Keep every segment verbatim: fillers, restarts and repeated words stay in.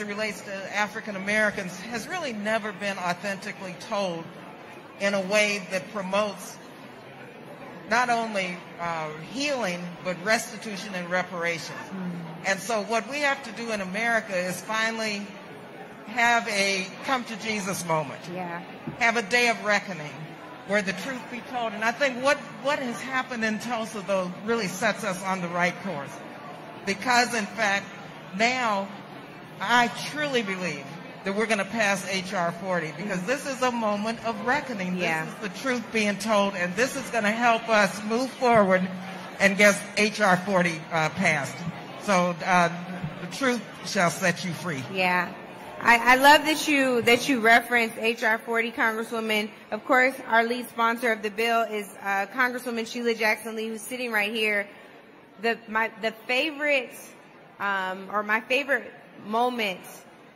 as it relates to African Americans has really never been authentically told in a way that promotes not only uh, healing, but restitution and reparations. Mm-hmm. And so what we have to do in America is finally have a come to Jesus moment. Yeah. Have a day of reckoning where the truth be told. And I think what, what has happened in Tulsa, though, really sets us on the right course. Because, in fact, now I truly believe that we're going to pass H R forty, because this is a moment of reckoning. Yeah. This is the truth being told, and this is going to help us move forward and get H R forty uh, passed. So uh, the truth shall set you free. Yeah. I, I love that you that you referenced H R forty, Congresswoman. Of course, our lead sponsor of the bill is uh, Congresswoman Sheila Jackson Lee, who's sitting right here. The my the favorite um, or my favorite moment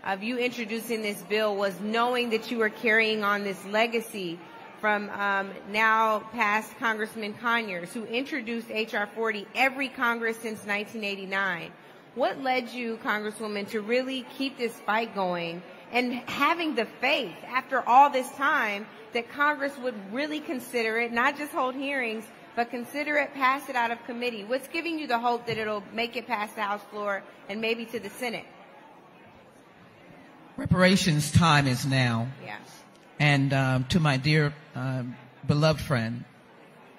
of you introducing this bill was knowing that you were carrying on this legacy from um, now past Congressman Conyers, who introduced H R forty every Congress since nineteen eighty-nine. What led you, Congresswoman, to really keep this fight going and having the faith after all this time that Congress would really consider it, not just hold hearings, but consider it, pass it out of committee? What's giving you the hope that it'll make it past the House floor and maybe to the Senate? Reparations time is now. Yeah. And um, to my dear uh, beloved friend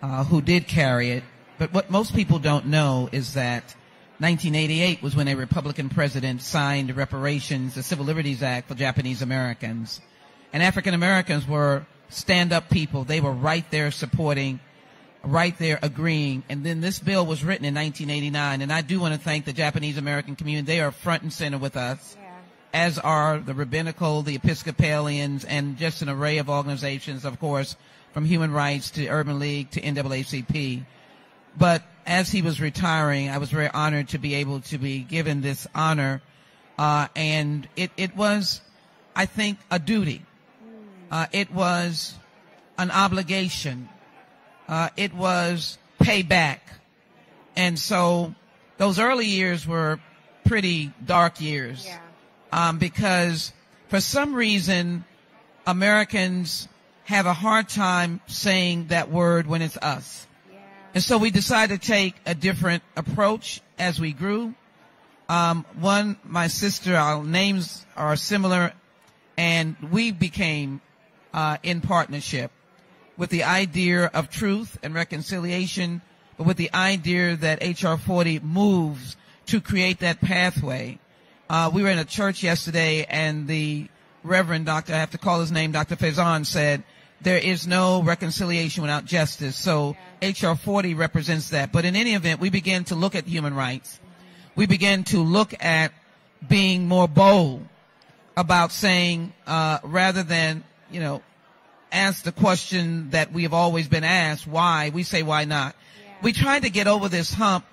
uh, who did carry it, but what most people don't know is that nineteen eighty-eight was when a Republican president signed reparations, the Civil Liberties Act, for Japanese Americans. And African Americans were stand-up people. They were right there supporting, right there agreeing. And then this bill was written in nineteen eighty-nine. And I do want to thank the Japanese American community. They are front and center with us, yeah. As are the rabbinical, the Episcopalians, and just an array of organizations, of course, from Human Rights to Urban League to N double A C P. But as he was retiring, I was very honored to be able to be given this honor. Uh, and it, it was, I think, a duty. Uh, it was an obligation. Uh, it was payback. And so those early years were pretty dark years. Yeah. Um, because for some reason, Americans have a hard time saying that word when it's us. And so we decided to take a different approach as we grew. Um, one, my sister, our names are similar, and we became uh, in partnership with the idea of truth and reconciliation, but with the idea that H R forty moves to create that pathway. Uh, we were in a church yesterday, and the Reverend Doctor, I have to call his name, Doctor Faison, said, there is no reconciliation without justice. So yeah. H R forty represents that. But in any event, we began to look at human rights. We began to look at being more bold about saying, uh, rather than, you know, ask the question that we have always been asked, why, we say, why not? Yeah. We tried to get over this hump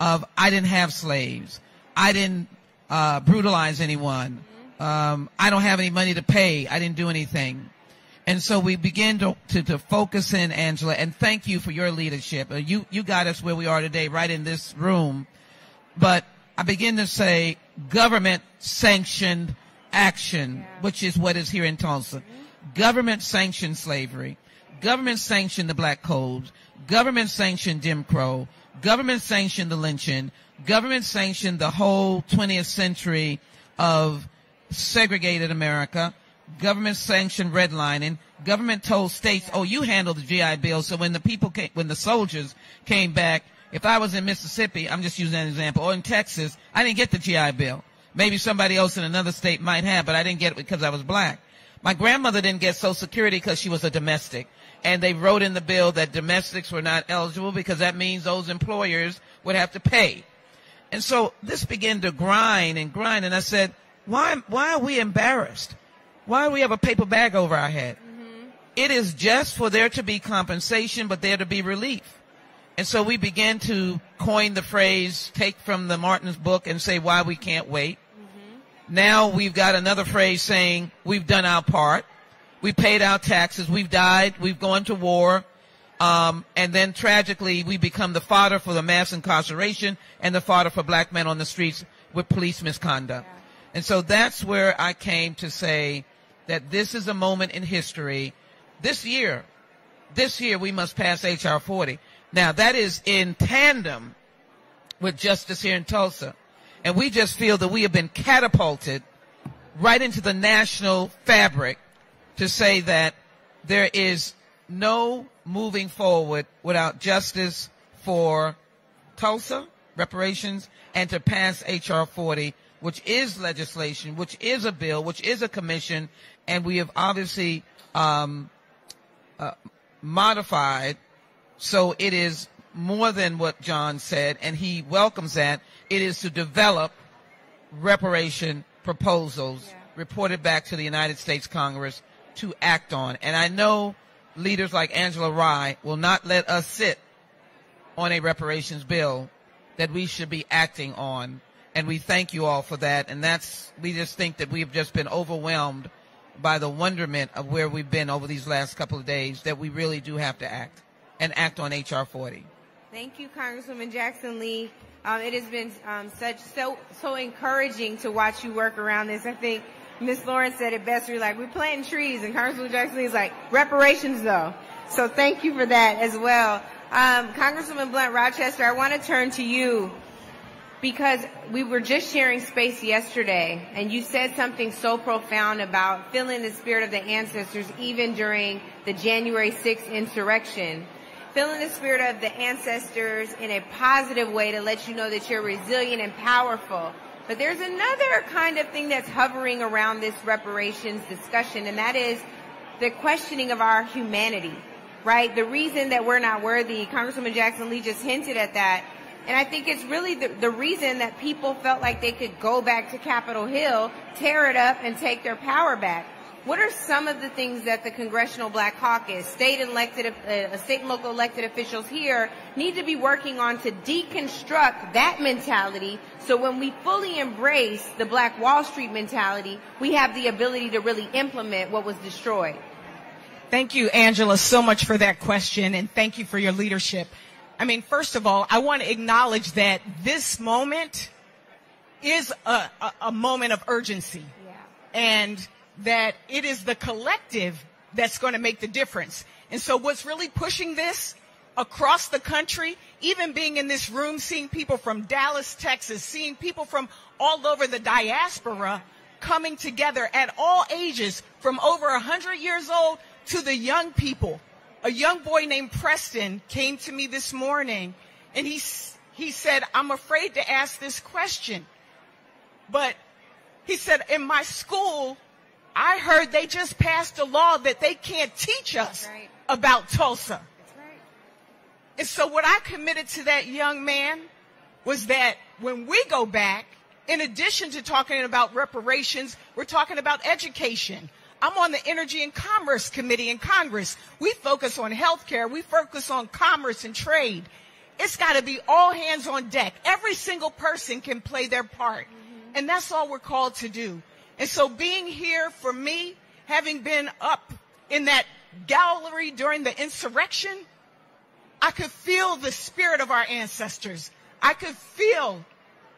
of, I didn't have slaves. I didn't uh, brutalize anyone. Mm-hmm. um, I don't have any money to pay. I didn't do anything. And so we begin to, to, to focus in, Angela, and thank you for your leadership. You, you got us where we are today, right in this room. But I begin to say government-sanctioned action, yeah. Which is what is here in Tulsa. Mm-hmm. Government-sanctioned slavery. Government-sanctioned the black codes. Government-sanctioned Jim Crow. Government-sanctioned the lynching. Government-sanctioned the whole twentieth century of segregated America. Government-sanctioned redlining. Government told states, "Oh, you handle the G I Bill." So when the people came, when the soldiers came back, if I was in Mississippi, I'm just using an example, or in Texas, I didn't get the G I Bill. Maybe somebody else in another state might have, but I didn't get it because I was black. My grandmother didn't get Social Security because she was a domestic, and they wrote in the bill that domestics were not eligible because that means those employers would have to pay. And so this began to grind and grind, and I said, "Why? Why are we embarrassed? Why do we have a paper bag over our head?" Mm-hmm. It is just for there to be compensation, but there to be relief. And so we began to coin the phrase, take from the Martin's book and say why we can't wait. Mm-hmm. Now we've got another phrase saying we've done our part. We paid our taxes. We've died. We've gone to war. Um, and then tragically, we become the fodder for the mass incarceration and the fodder for black men on the streets with police misconduct. Yeah. And so that's where I came to say that this is a moment in history. This year, this year we must pass H R forty. Now, that is in tandem with justice here in Tulsa. And we just feel that we have been catapulted right into the national fabric to say that there is no moving forward without justice for Tulsa, reparations, and to pass H R forty, which is legislation, which is a bill, which is a commission, and we have obviously um, uh, modified, so it is more than what John said, and he welcomes that. It is to develop reparation proposals yeah. reported back to the United States Congress to act on. And I know leaders like Angela Rye will not let us sit on a reparations bill that we should be acting on. And we thank you all for that. And that's, we just think that we've just been overwhelmed by the wonderment of where we've been over these last couple of days, that we really do have to act and act on H R forty. Thank you, Congresswoman Jackson Lee. Um, it has been um, such so so encouraging to watch you work around this. I think Miz Lawrence said it best. You're like, we're planting trees, and Congresswoman Jackson Lee is like, reparations, though. So thank you for that as well. Um, Congresswoman Blunt Rochester, I want to turn to you, because we were just sharing space yesterday, and you said something so profound about feeling the spirit of the ancestors even during the January sixth insurrection. Feeling the spirit of the ancestors in a positive way to let you know that you're resilient and powerful. But there's another kind of thing that's hovering around this reparations discussion, and that is the questioning of our humanity, right? The reason that we're not worthy. Congresswoman Jackson Lee just hinted at that. And I think it's really the, the reason that people felt like they could go back to Capitol Hill, tear it up, and take their power back. What are some of the things that the Congressional Black Caucus, state elected, uh, state and local elected officials here need to be working on to deconstruct that mentality, so when we fully embrace the Black Wall Street mentality, we have the ability to really implement what was destroyed? Thank you, Angela, so much for that question, and thank you for your leadership. I mean, first of all, I want to acknowledge that this moment is a, a, a moment of urgency. Yeah. And that it is the collective that's going to make the difference. And so what's really pushing this across the country, even being in this room, seeing people from Dallas, Texas, seeing people from all over the diaspora coming together at all ages, from over one hundred years old to the young people. A young boy named Preston came to me this morning, and he, he said, I'm afraid to ask this question. But he said, in my school, I heard they just passed a law that they can't teach us right. about Tulsa. That's right. And so what I committed to that young man was that when we go back, in addition to talking about reparations, we're talking about education. I'm on the Energy and Commerce Committee in Congress. We focus on health care. We focus on commerce and trade. It's got to be all hands on deck. Every single person can play their part. Mm-hmm. And that's all we're called to do. And so being here for me, having been up in that gallery during the insurrection, I could feel the spirit of our ancestors. I could feel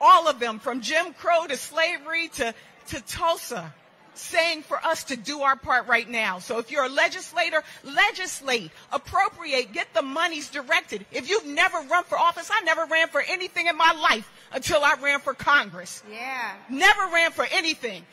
all of them, from Jim Crow to slavery to, to Tulsa, saying for us to do our part right now. So if you're a legislator, legislate, appropriate, get the monies directed. If you've never run for office, I never ran for anything in my life until I ran for Congress. Yeah. Never ran for anything.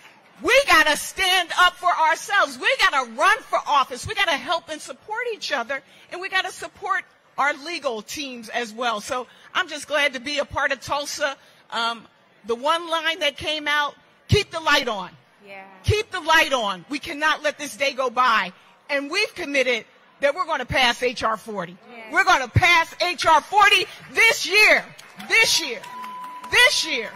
We got to stand up for ourselves. We got to run for office. We got to help and support each other. And we got to support our legal teams as well. So I'm just glad to be a part of Tulsa. Um, the one line that came out, keep the light on. Yeah. Keep the light on. We cannot let this day go by. And we've committed that we're going to pass H R forty. Yeah. We're going to pass H R forty this year. This year. This year.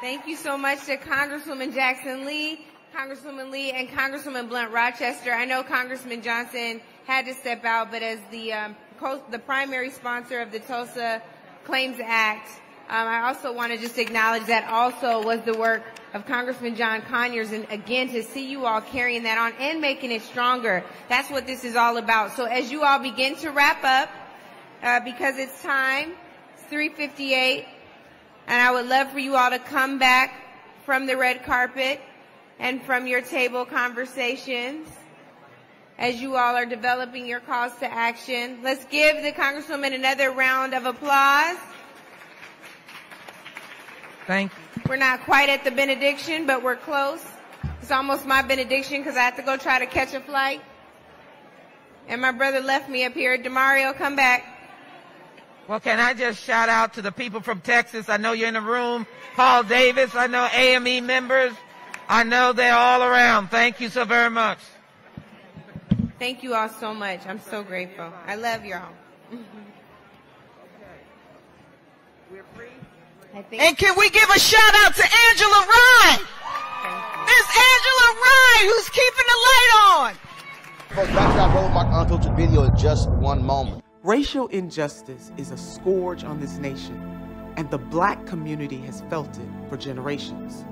Thank you so much to Congresswoman Jackson Lee, Congresswoman Lee, and Congresswoman Blunt Rochester. I know Congressman Johnson had to step out, but as the um, co the primary sponsor of the Tulsa Claims Act, um, I also want to just acknowledge that also was the work of Congressman John Conyers, and again, to see you all carrying that on and making it stronger. That's what this is all about. So as you all begin to wrap up, uh, because it's time, it's three fifty-eight, and I would love for you all to come back from the red carpet and from your table conversations as you all are developing your calls to action. Let's give the Congresswoman another round of applause. Thank you. We're not quite at the benediction, but we're close. It's almost my benediction because I have to go try to catch a flight. And my brother left me up here. DeMario, come back. Well, can I just shout out to the people from Texas? I know you're in the room. Paul Davis, I know A M E members. I know they're all around. Thank you so very much. Thank you all so much. I'm so grateful. I love y'all. We're free. I think and can we give a shout out to Angela Rye? It's Angela Rye who's keeping the light on. I rode my uncle to video in just one moment. Racial injustice is a scourge on this nation, and the black community has felt it for generations.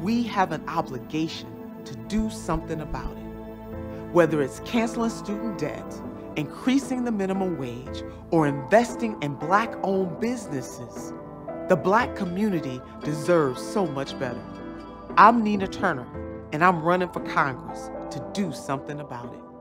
We have an obligation to do something about it. Whether it's canceling student debt, increasing the minimum wage, or investing in black-owned businesses, the black community deserves so much better. I'm Nina Turner, and I'm running for Congress to do something about it.